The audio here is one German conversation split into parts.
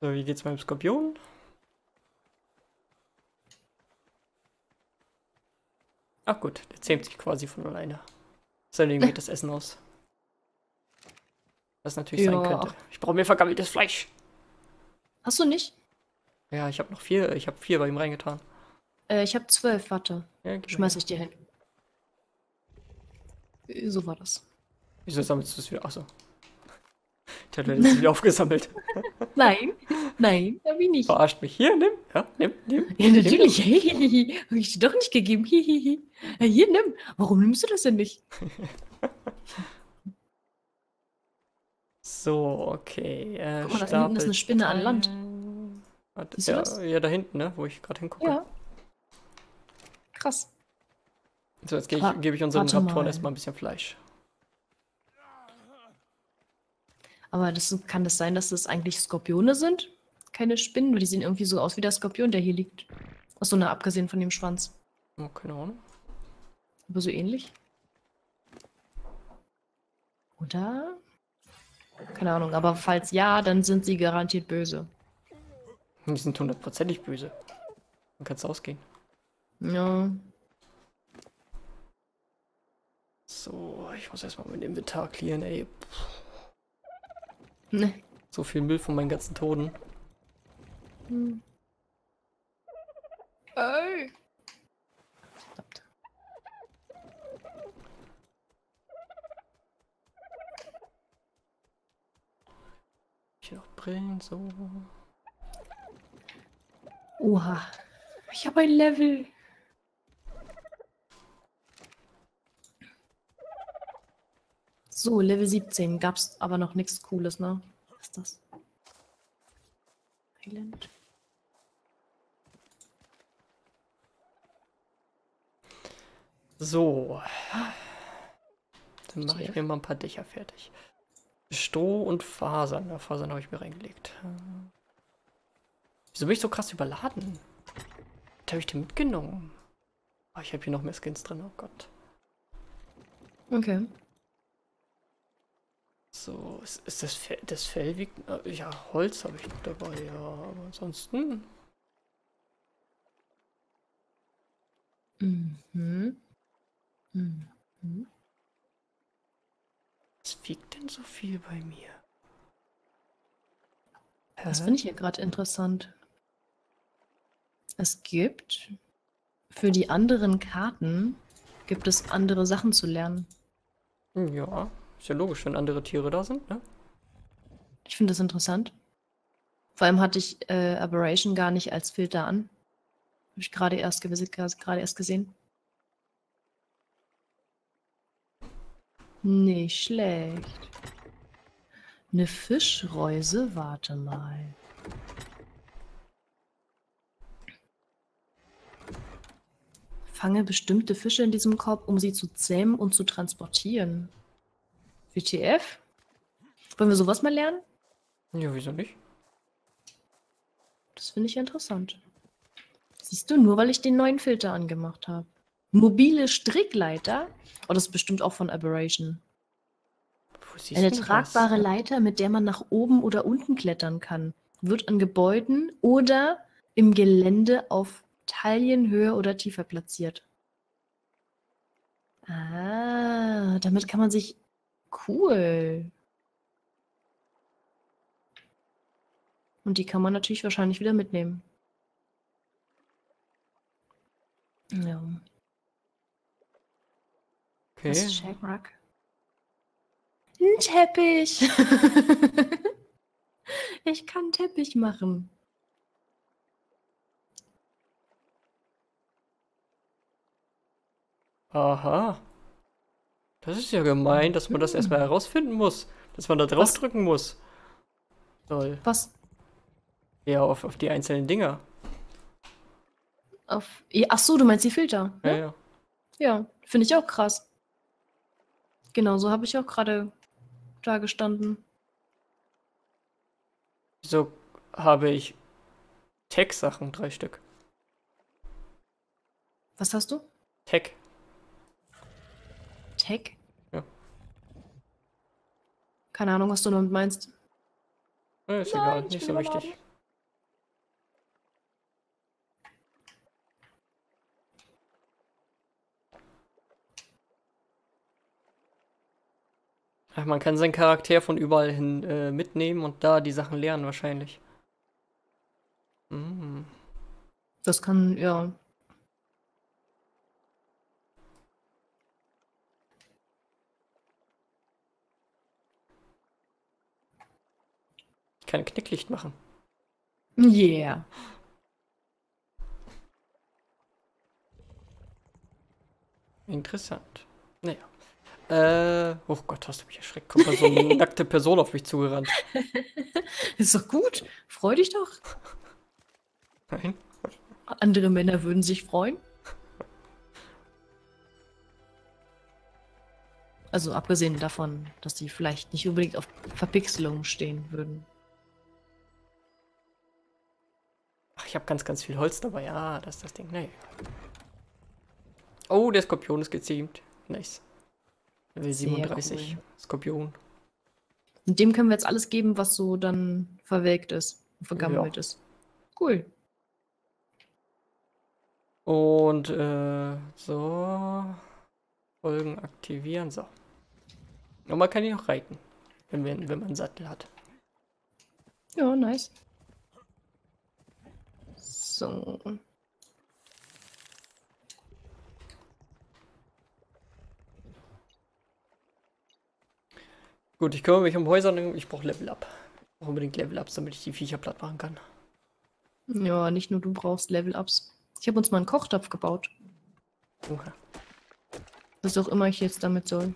So, wie geht's meinem Skorpion? Ach gut, der zähmt sich quasi von alleine. Sondern geht das Essen aus. Was natürlich sein könnte. Ich brauche mehr vergammeltes Fleisch. Hast du nicht? Ja, ich habe noch 4. Ich habe 4 bei ihm reingetan. Ich habe 12, warte. Ja, schmeiß ich dir hin. So war das. Wieso sammelst du es wieder? Achso. Ich hatte das wieder aufgesammelt. Nein, nein, hab ich nicht. Verarscht mich. Hier, nimm. Ja, nimm. Ja, natürlich. Hey, hab ich dir doch nicht gegeben. Hihihi. Hier, nimm. Warum nimmst du das denn nicht? So, okay. Guck mal, da hinten ist eine Spinne an Land. Siehst du das? Ja, da hinten, ne? Wo ich gerade hingucke. Ja. Krass. So, jetzt gebe ich unseren Raptoren erstmal ein bisschen Fleisch. Aber das, kann das sein, dass das eigentlich Skorpione sind? Keine Spinnen? Weil die sehen irgendwie so aus wie der Skorpion, der hier liegt. Achso, na, abgesehen von dem Schwanz. Oh, keine Ahnung. Aber so ähnlich? Oder? Keine Ahnung, aber falls ja, dann sind sie garantiert böse. Die sind hundertprozentig böse. Dann kannst du ausgehen. Ja. So, ich muss erstmal mein Inventar clearen, ey. Ne. So viel Müll von meinen ganzen Toten. Hm. Ey. Ich noch Brillen, so. Oha. Ich habe ein Level. So, Level 17. Gab's aber noch nichts Cooles, ne? Was ist das? Island. So. Dann mache ich mir mal ein paar Dächer fertig. Stroh und Fasern. Ja, Fasern habe ich mir reingelegt. Wieso bin ich so krass überladen? Was habe ich denn mitgenommen? Oh, ich habe hier noch mehr Skins drin. Oh Gott. Okay. So, ist das Fell wiegt... Ja, Holz habe ich noch dabei, ja. Aber ansonsten... Mhm. Mhm. Was wiegt denn so viel bei mir? Das finde ich hier gerade interessant. Es gibt... Für die anderen Karten gibt es andere Sachen zu lernen. Ja. Ist ja logisch, wenn andere Tiere da sind, ne? Ich finde das interessant. Vor allem hatte ich Aberration gar nicht als Filter an. Habe ich gerade erst gesehen. Nicht schlecht. Eine Fischreuse? Warte mal. Fange bestimmte Fische in diesem Korb, um sie zu zähmen und zu transportieren. WTF? Wollen wir sowas mal lernen? Ja, wieso nicht? Das finde ich interessant. Siehst du, nur weil ich den neuen Filter angemacht habe. Mobile Strickleiter? Oh, das ist bestimmt auch von Aberration. Eine tragbare Leiter, mit der man nach oben oder unten klettern kann. Wird an Gebäuden oder im Gelände auf Taillenhöhe oder tiefer platziert. Ah, damit kann man sich... Cool. Und die kann man natürlich wahrscheinlich wieder mitnehmen. Ja. Okay. Das ist Shagrug. Ein Teppich. Ich kann einen Teppich machen. Aha. Das ist ja gemein, dass man das erstmal herausfinden muss. Dass man da drauf drücken muss. Toll. Was? Ja, auf die einzelnen Dinger. Ach so, du meinst die Filter? Ne? Ja, ja. Ja, finde ich auch krass. Genau, so habe ich auch gerade da gestanden. So habe ich Tech-Sachen, 3 Stück. Was hast du? Tech. Tech? Ja. Keine Ahnung, was du damit meinst. Ist egal, nicht so wichtig. Ach, man kann seinen Charakter von überall hin mitnehmen und da die Sachen lernen wahrscheinlich. Mhm. Das kann, ja. Ich kann Knicklicht machen. Yeah. Interessant. Naja. Oh Gott, hast du mich erschreckt. Guck mal, so eine nackte Person auf mich zugerannt. Ist doch gut. Freu dich doch. Nein. Andere Männer würden sich freuen. Also abgesehen davon, dass die vielleicht nicht unbedingt auf Verpixelung stehen würden. Ach, ich habe ganz viel Holz dabei. Ah, das ist das Ding. Naja. Oh, der Skorpion ist geziemt. Nice. Level 37. Cool. Skorpion. Und dem können wir jetzt alles geben, was so dann verwelkt ist. Vergammelt ist. Cool. Und so. Folgen aktivieren. So. Und man kann ihn auch reiten, wenn man einen Sattel hat. Ja, nice. So. Gut, ich kümmere mich um Häuser und ich brauche Level Up. Ich brauche unbedingt Level Ups, damit ich die Viecher platt machen kann. Ja, nicht nur du brauchst Level Ups. Ich habe uns mal einen Kochtopf gebaut. Okay. Was auch immer ich jetzt damit soll.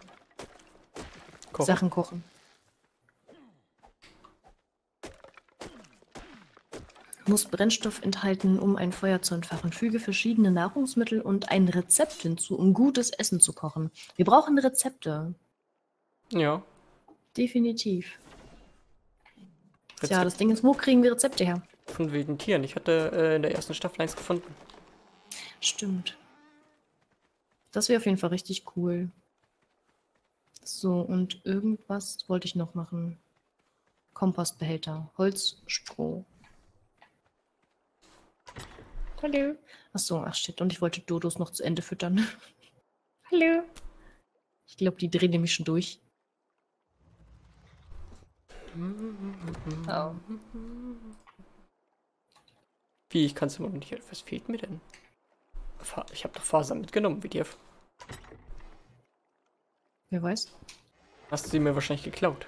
Kochen. Sachen kochen. Muss Brennstoff enthalten, um ein Feuer zu entfachen. Füge verschiedene Nahrungsmittel und ein Rezept hinzu, um gutes Essen zu kochen. Wir brauchen Rezepte. Ja. Definitiv. Rezept. Ja, das Ding ist, wo kriegen wir Rezepte her? Von wilden Tieren. Ich hatte in der ersten Staffel eins gefunden. Stimmt. Das wäre auf jeden Fall richtig cool. So, und irgendwas wollte ich noch machen. Kompostbehälter. Holzstroh. Hallo. Achso, ach shit. Und ich wollte Dodos noch zu Ende füttern. Hallo. Ich glaube, die drehen nämlich schon durch. Oh. Wie, ich kann es immer noch nicht. Was fehlt mir denn? Ich habe doch Fasern mitgenommen, WTF. Wer weiß? Hast du sie mir wahrscheinlich geklaut?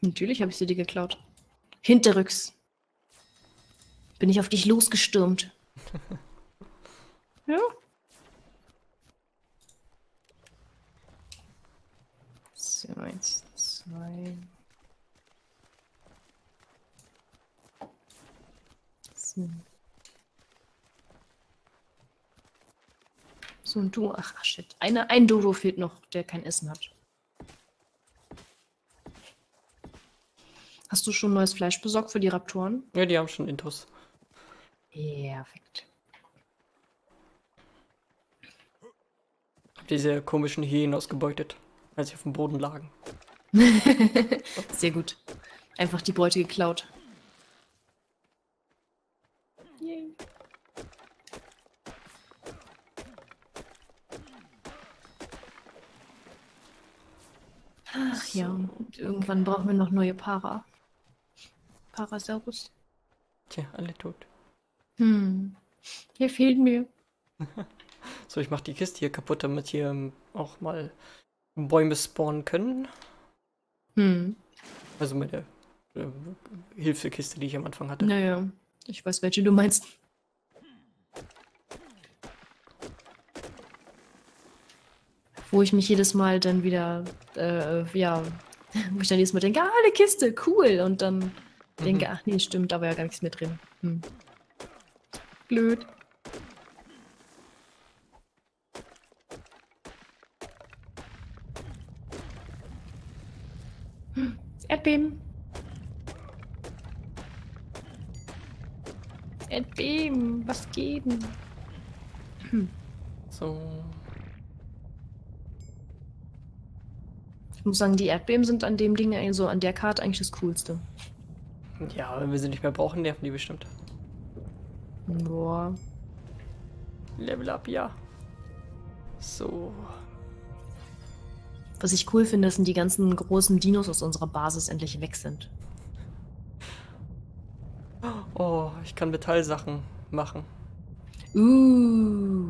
Natürlich habe ich sie dir geklaut. Hinterrücks. Bin ich auf dich losgestürmt. Ja. So, 1, 2. So. So, und du, ach shit. Ein Dodo fehlt noch, der kein Essen hat. Hast du schon neues Fleisch besorgt für die Raptoren? Ja, die haben schon Intus. Perfekt. Ich hab diese komischen Hyänen ausgebeutet, als sie auf dem Boden lagen. Sehr gut. Einfach die Beute geklaut. Yay. Ach ja, und irgendwann brauchen wir noch neue Parasaurus. Tja, alle tot. Hm, hier fehlt mir. So, ich mach die Kiste hier kaputt, damit hier auch mal Bäume spawnen können. Hm. Also meine Hilfekiste, die ich am Anfang hatte. Naja, ich weiß, welche du meinst. Wo ich mich jedes Mal dann wieder, wo ich dann jedes Mal denke, ah, eine Kiste, cool. Und dann denke, ach nee, stimmt, da war ja gar nichts mehr drin. Hm. Blöd. Erdbeben. Erdbeben, was geben? Hm. So. Ich muss sagen, die Erdbeben sind an dem Ding, also an der Karte eigentlich das Coolste. Ja, wenn wir sie nicht mehr brauchen, nerven die bestimmt. Boah. Level up, ja. So. Was ich cool finde, sind die ganzen großen Dinos aus unserer Basis endlich weg sind. Oh, ich kann Metallsachen machen.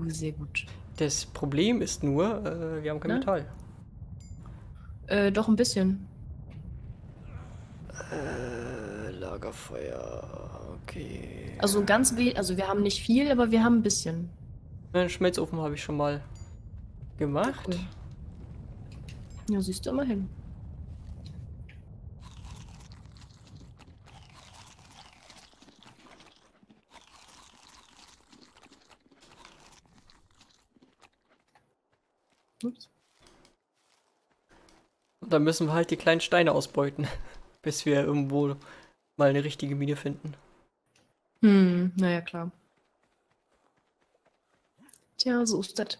Sehr gut. Das Problem ist nur, wir haben kein Metall. Doch ein bisschen. Lagerfeuer, okay. Also ganz wenig, also wir haben nicht viel, aber wir haben ein bisschen. Einen Schmelzofen habe ich schon mal gemacht. Cool. Ja, siehst du immerhin. Ups. Und dann müssen wir halt die kleinen Steine ausbeuten, bis wir irgendwo mal eine richtige Mine finden. Naja, klar. Tja, so ist das.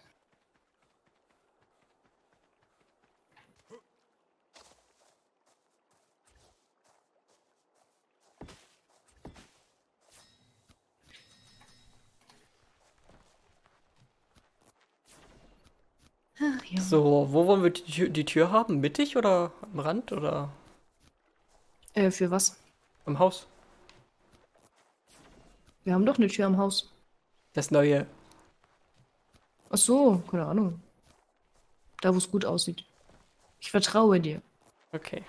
Ach, ja. So, wo wollen wir die Tür haben? Mittig oder am Rand oder? Für was? Am Haus. Wir haben doch eine Tür am Haus. Das neue. Ach so, keine Ahnung. Da, wo es gut aussieht. Ich vertraue dir. Okay.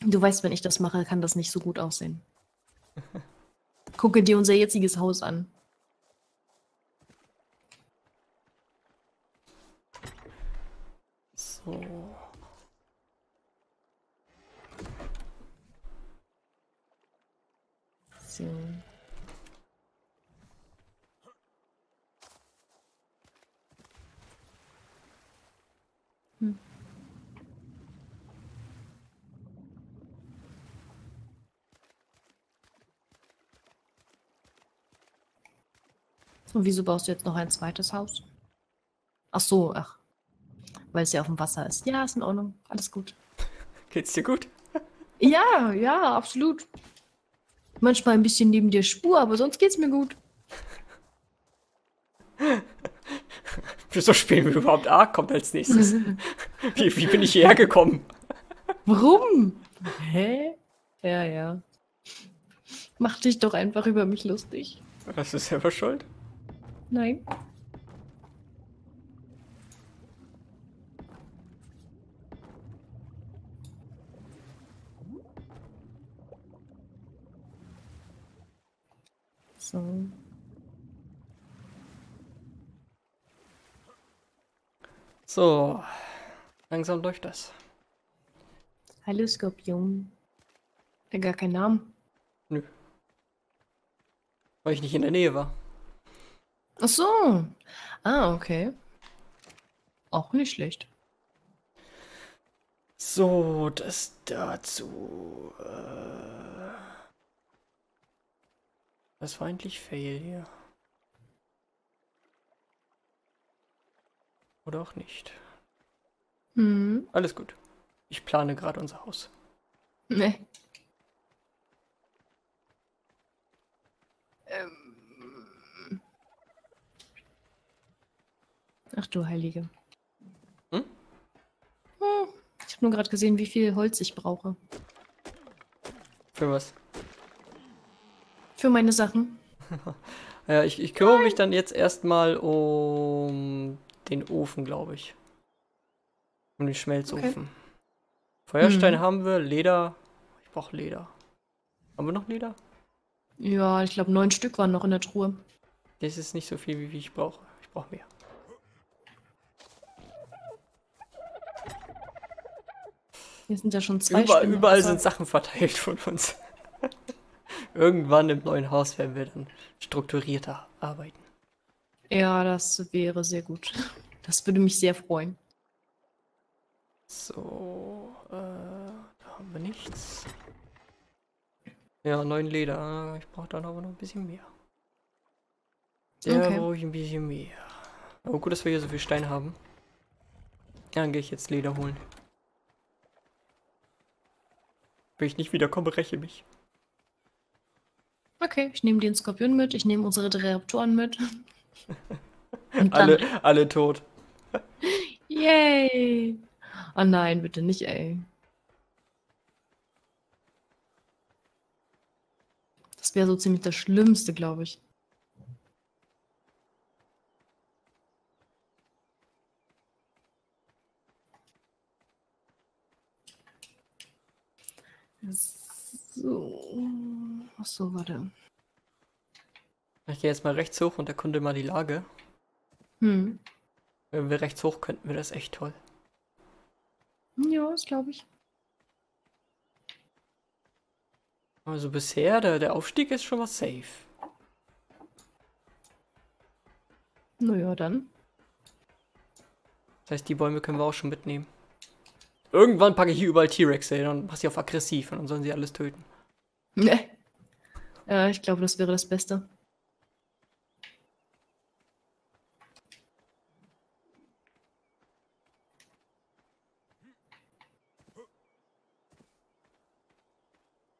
Du weißt, wenn ich das mache, kann das nicht so gut aussehen. Gucke dir unser jetziges Haus an. So. So. Und wieso baust du jetzt noch ein zweites Haus? Ach so, ach. Weil es ja auf dem Wasser ist. Ja, ist in Ordnung. Alles gut. Geht's dir gut? Ja, ja, absolut. Manchmal ein bisschen neben dir Spur, aber sonst geht's mir gut. Wieso spielen wir überhaupt A? Kommt als nächstes. Wie bin ich hierher gekommen? Warum? Hä? Ja, ja. Mach dich doch einfach über mich lustig. Hast du selber schuld? Nein. So. So. Langsam läuft das. Hallo Skorpion. Hat gar keinen Namen? Nö. Weil ich nicht in der Nähe war. Ach so. Ah, okay. Auch nicht schlecht. So, das dazu. Das war eigentlich Fail hier. Oder auch nicht. Alles gut. Ich plane gerade unser Haus. Nee. Ach du Heilige. Ich habe nur gerade gesehen, wie viel Holz ich brauche. Für was? Für meine Sachen. Ja, ich kümmere mich dann jetzt erstmal um den Ofen, glaube ich. Um den Schmelzofen. Okay. Feuerstein haben wir, Leder. Ich brauche Leder. Haben wir noch Leder? Ja, ich glaube 9 Stück waren noch in der Truhe. Das ist nicht so viel, wie ich brauche. Ich brauche mehr. Hier sind ja schon 2 Stück. Überall sind Sachen verteilt von uns. Irgendwann im neuen Haus werden wir dann strukturierter arbeiten. Ja, das wäre sehr gut. Das würde mich sehr freuen. So, da haben wir nichts. Ja, 9 Leder. Ich brauche dann aber noch ein bisschen mehr. Da brauche ich ein bisschen mehr. Aber gut, dass wir hier so viel Stein haben. Ja, dann gehe ich jetzt Leder holen. Wenn ich nicht wiederkomme, räche mich. Okay, ich nehme den Skorpion mit, ich nehme unsere 3 Raptoren mit. Alle tot. Yay. Oh nein, bitte nicht, ey. Das wäre so ziemlich das Schlimmste, glaube ich. So. Achso, warte. Ich gehe jetzt mal rechts hoch und erkunde mal die Lage. Hm. Wenn wir rechts hoch könnten, wäre das echt toll. Ja, das glaube ich. Also bisher, der Aufstieg ist schon mal safe. Naja, dann. Das heißt, die Bäume können wir auch schon mitnehmen. Irgendwann packe ich hier überall T-Rex hin und mache sie auf aggressiv und dann sollen sie alles töten. Ne. Ja, ich glaube, das wäre das Beste.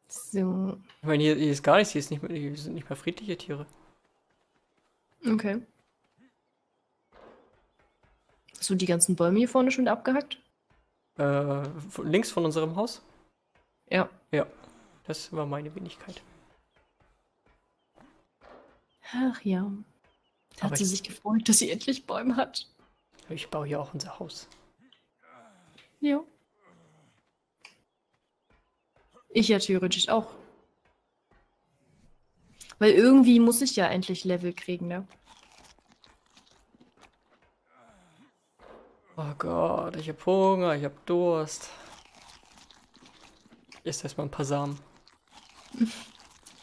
So. Ich meine, hier ist gar nichts, hier sind nicht mehr friedliche Tiere. Okay. Hast du die ganzen Bäume hier vorne schon abgehackt? Links von unserem Haus? Ja. Ja, das war meine Wenigkeit. Ach ja. Hat sie sich gefreut, dass sie endlich Bäume hat. Ich baue hier auch unser Haus. Ja. Ich ja theoretisch auch. Weil irgendwie muss ich ja endlich Level kriegen, ne? Oh Gott, ich hab Hunger, ich hab Durst. Ich esse erstmal ein paar Samen. Ein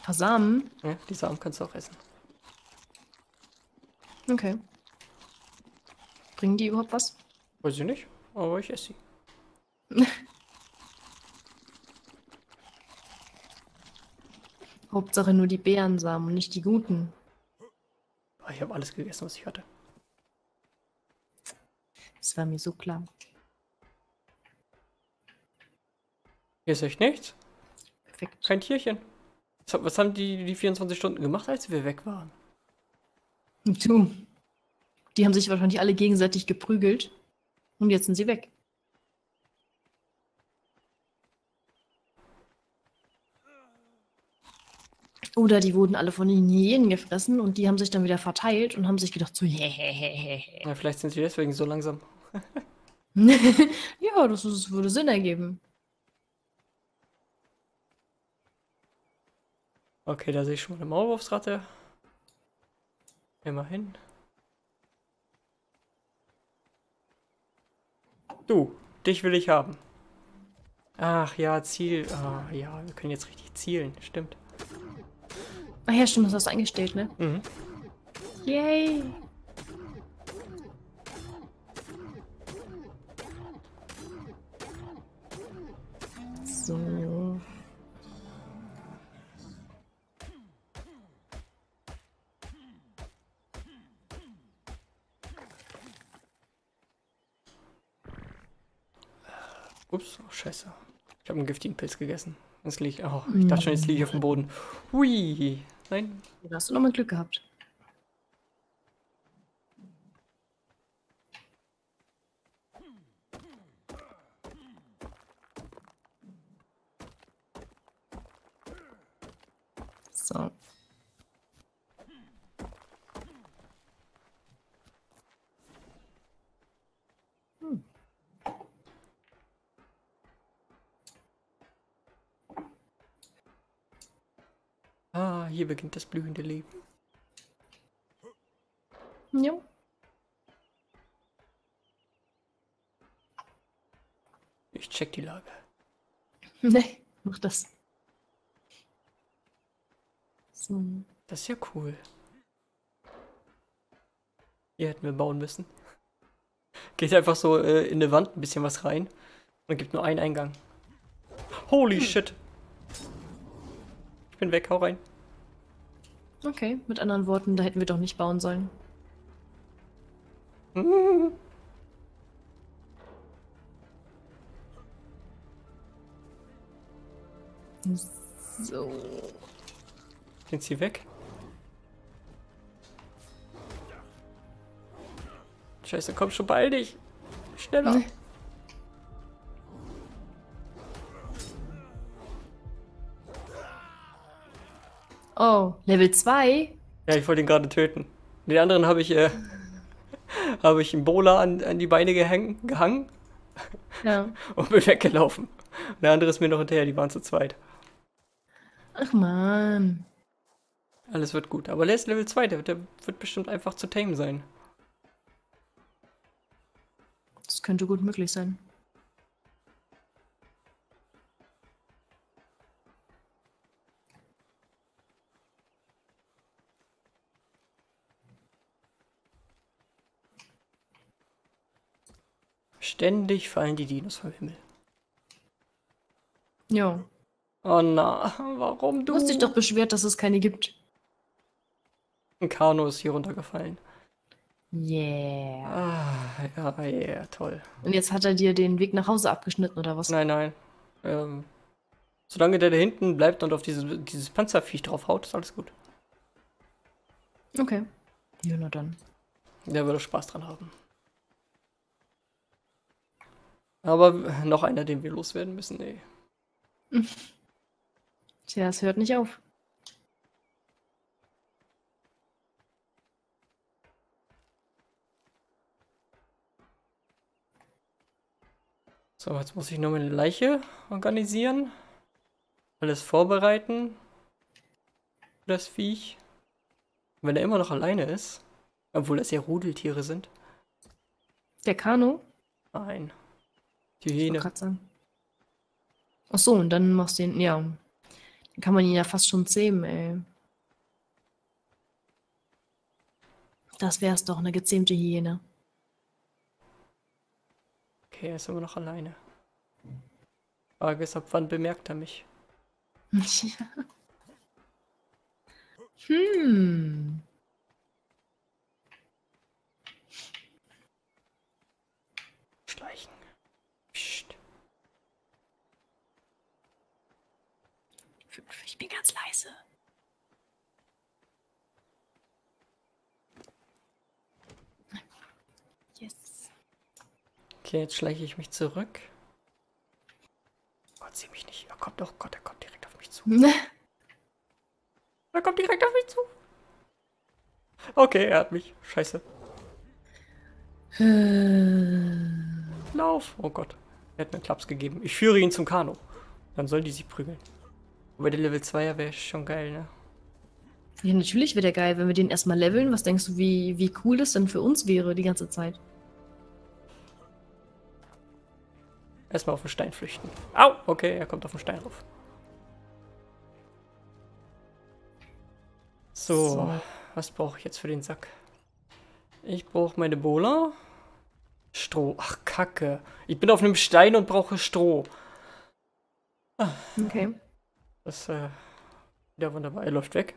paar Samen? Ja, die Samen kannst du auch essen. Okay. Bringen die überhaupt was? Weiß ich nicht, aber ich esse sie. Hauptsache nur die Beerensamen und nicht die guten. Ich habe alles gegessen, was ich hatte. Das war mir so klar. Hier ist echt nichts. Perfekt. Kein Tierchen. Was haben die 24 Stunden gemacht, als wir weg waren? Du. Die haben sich wahrscheinlich alle gegenseitig geprügelt. Und jetzt sind sie weg. Oder die wurden alle von den Hyänen gefressen und die haben sich dann wieder verteilt und haben sich gedacht so ja, vielleicht sind sie deswegen so langsam. Ja, das würde Sinn ergeben. Okay, da sehe ich schon mal eine Maulwurfsratte. Immerhin. Du, dich will ich haben. Ach ja, Ziel. Ah ja, wir können jetzt richtig zielen, stimmt. Ach ja, stimmt, das hast du eingestellt, ne? Mhm. Yay! So. Ups, oh Scheiße. Ich habe einen giftigen Pilz gegessen. Jetzt liegt, oh, ich dachte schon, jetzt liege ich auf dem Boden. Hui! Nein. Da hast du nochmal Glück gehabt. So. Ah, hier beginnt das blühende Leben. Ja. Ich check die Lage. Nee, mach das. So. Das ist ja cool. Hier hätten wir bauen müssen. Geht einfach so in eine Wand ein bisschen was rein und gibt nur einen Eingang. Holy shit! Ich bin weg, hau rein. Okay, mit anderen Worten, da hätten wir doch nicht bauen sollen. So. Sind sie weg? Scheiße, komm schon bald nicht. Schneller. Nee. Oh, Level 2? Ja, ich wollte ihn gerade töten. Den anderen habe ich einen Bola an die Beine gehangen. Ja. Und bin weggelaufen. Und der andere ist mir noch hinterher, die waren zu zweit. Ach man. Alles wird gut. Aber der ist Level 2, der wird bestimmt einfach zu tame sein. Das könnte gut möglich sein. Ständig fallen die Dinos vom Himmel. Jo. Oh na, warum du? Du hast dich doch beschwert, dass es keine gibt. Ein Kano ist hier runtergefallen. Yeah. Ah, ja, yeah, toll. Und jetzt hat er dir den Weg nach Hause abgeschnitten, oder was? Nein, nein. Solange der da hinten bleibt und auf dieses Panzerviech drauf haut, ist alles gut. Okay. Ja, na dann. Der würde Spaß dran haben. Aber noch einer, den wir loswerden müssen, ey. Tja, es hört nicht auf. So, jetzt muss ich nur meine Leiche organisieren. Alles vorbereiten. Das Viech. Und wenn er immer noch alleine ist, obwohl das ja Rudeltiere sind. Der Kano? Nein. Hyäne. Ach so, und dann machst du den, ja, dann kann man ihn ja fast schon zähmen, ey. Das wär's doch, eine gezähmte Hyäne. Okay, er ist immer noch alleine. Frage ist, ab wann bemerkt er mich? Ja. Hm. Schleichen. Ich bin ganz leise. Yes. Okay, jetzt schleiche ich mich zurück. Oh, zieh mich nicht. Oh Gott, er kommt direkt auf mich zu. Er kommt direkt auf mich zu. Okay, er hat mich. Scheiße. Lauf. Oh Gott. Er hat mir einen Klaps gegeben. Ich führe ihn zum Kanu. Dann sollen die sich prügeln. Aber der Level 2er wäre schon geil, ne? Ja, natürlich wäre der geil, wenn wir den erstmal leveln. Was denkst du, wie cool das denn für uns wäre, die ganze Zeit? Erstmal auf den Stein flüchten. Au! Okay, er kommt auf den Stein rauf. So, was brauche ich jetzt für den Sack? Ich brauche meine Bola. Stroh. Ach, Kacke. Ich bin auf einem Stein und brauche Stroh. Ah. Okay. Das ist wieder wunderbar. Er läuft weg.